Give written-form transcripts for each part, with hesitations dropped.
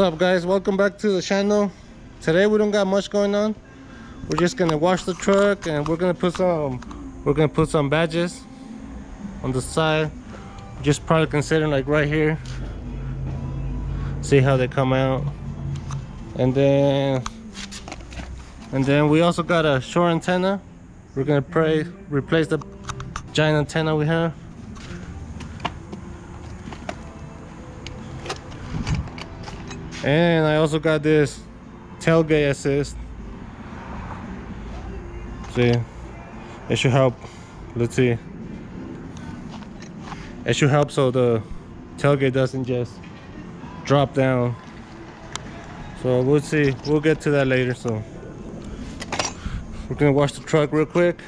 What's up, guys? Welcome back to the channel. Today we don't got much going on. We're just gonna wash the truck and we're gonna put some badges on the side. Just probably considering like right here, see how they come out. And then we also got a short antenna. We're gonna replace the giant antenna we have. And I also got this tailgate assist. See, it should help. Let's see, it should help so the tailgate doesn't just drop down. So we'll see, we'll get to that later. So we're gonna wash the truck real quick.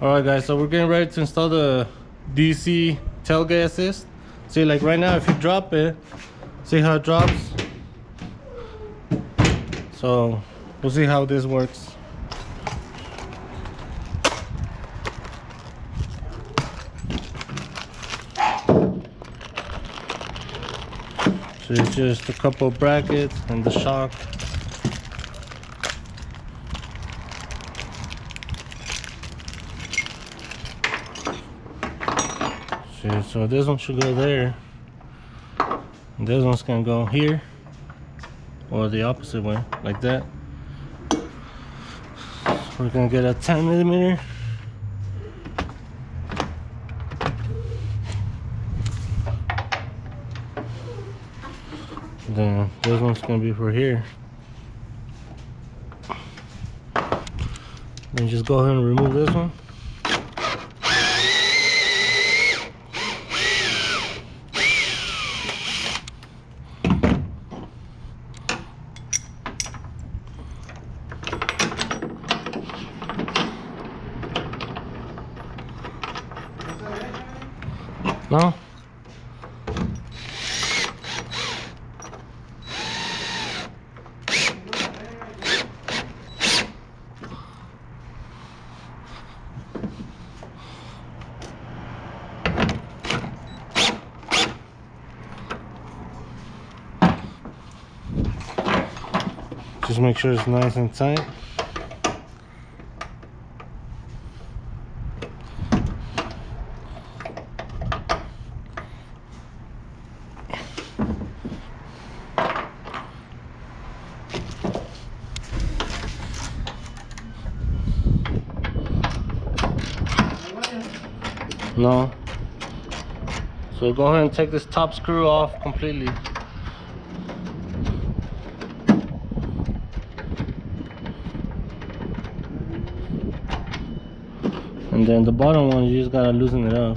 Alright guys, so we're getting ready to install the Dee Zee tailgate assist. See, like right now, if you drop it, see how it drops? So we'll see how this works. So it's just a couple of brackets and the shock. So this one should go there, and this one's gonna go here, or the opposite way, like that. So we're gonna get a 10mm. Then this one's gonna be for here. Then just go ahead and remove this one. No? Just make sure it's nice and tight. No. So go ahead and take this top screw off completely. And then the bottom one, you just gotta loosen it up.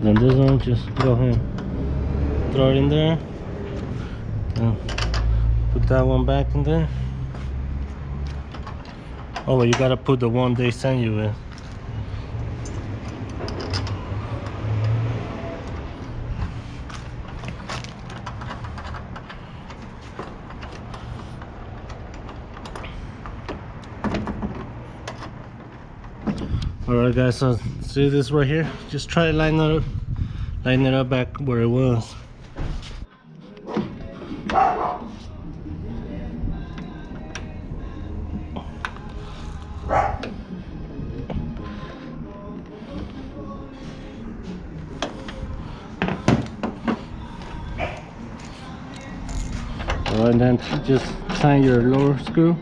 Then this one, just go ahead, throw it in there. And put that one back in there. Oh, well, you gotta put the one they send you in. Alright guys, so see this right here? Just try to line it up back where it was. Alright, and then just tighten your lower screw.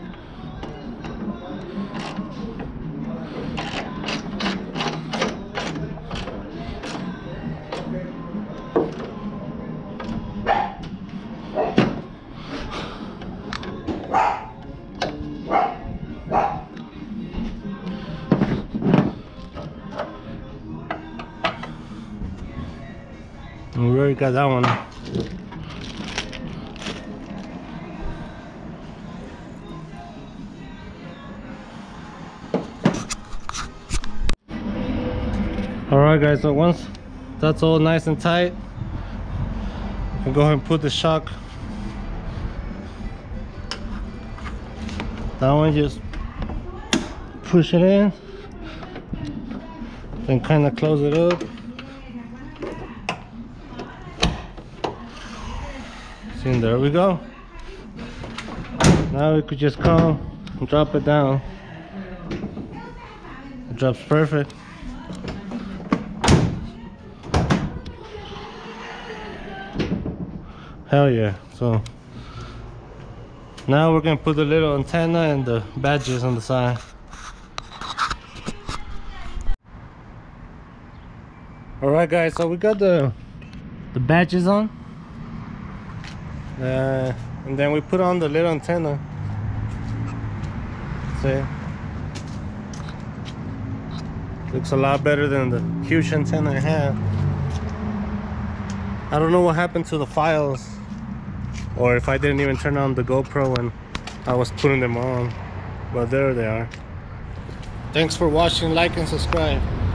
We already got that one. Alright guys, so once that's all nice and tight, we'll go ahead and put the shock. That one, just push it in, then kind of close it up. And there we go. Now we could just come and drop it down. It drops perfect. Hell yeah. So now we're gonna put the little antenna and the badges on the side. Alright guys, so we got the badges on. And then we put on the little antenna. See? Looks a lot better than the huge antenna I have. I don't know what happened to the files, or if I didn't even turn on the GoPro when I was putting them on, but there they are. Thanks for watching, like and subscribe.